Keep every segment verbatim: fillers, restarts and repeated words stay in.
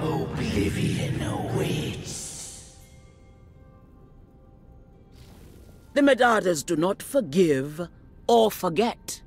Oblivion awaits. The Medardas do not forgive or forget.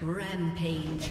Rampage.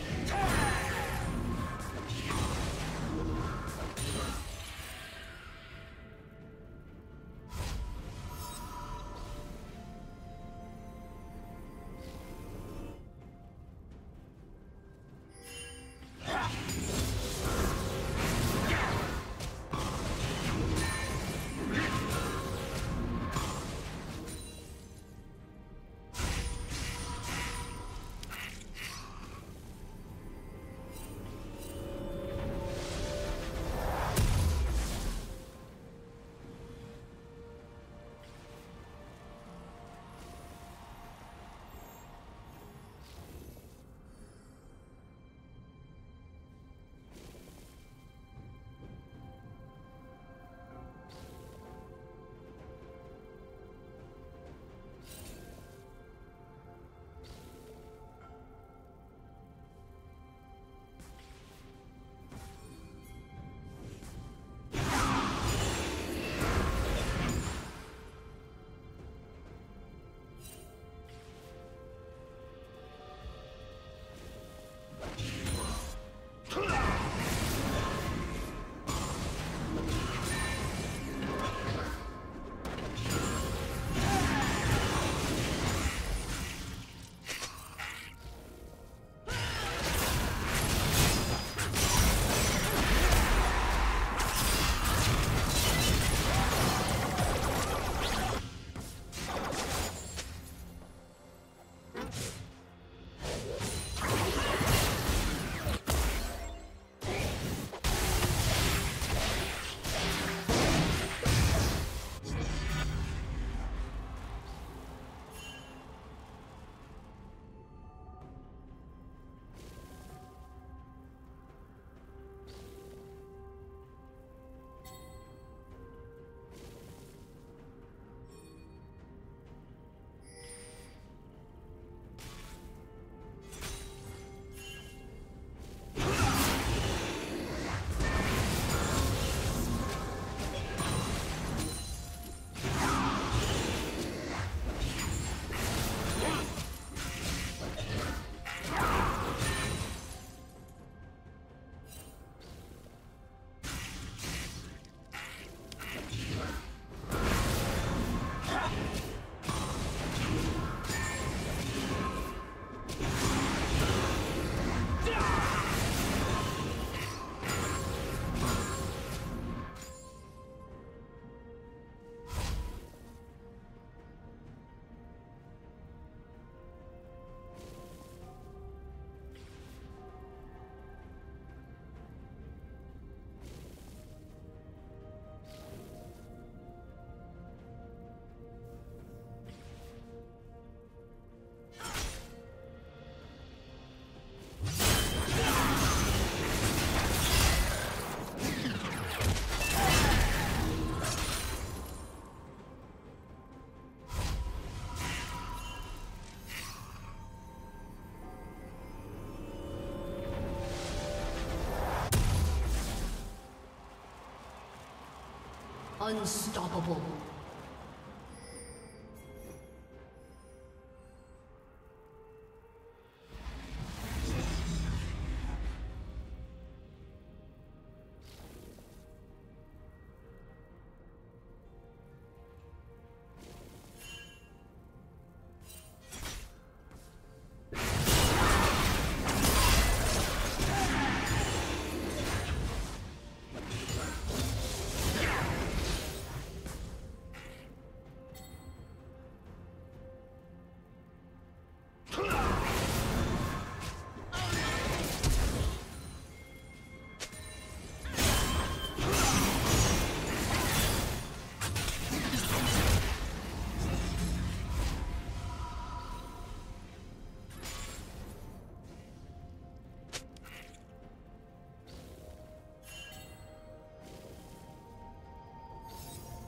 Unstoppable.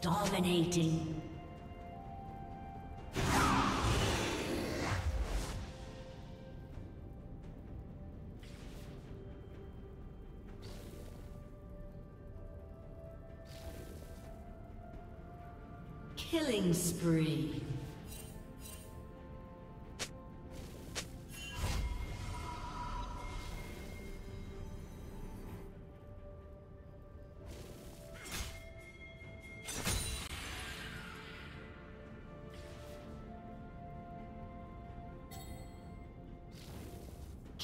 Dominating. Killing spree.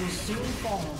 Will soon fall.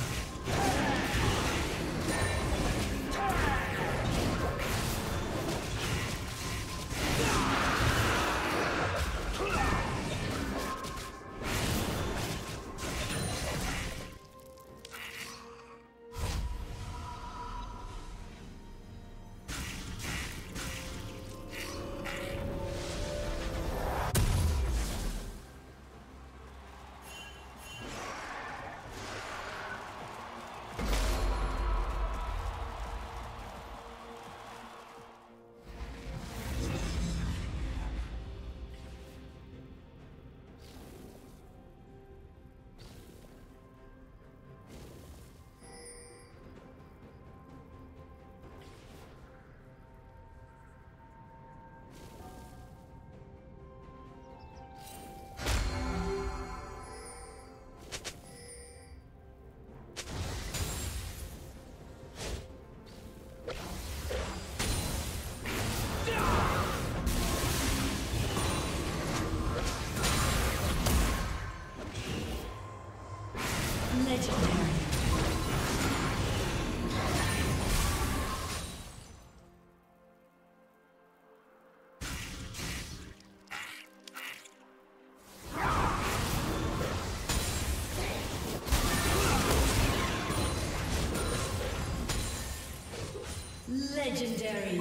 Legendary.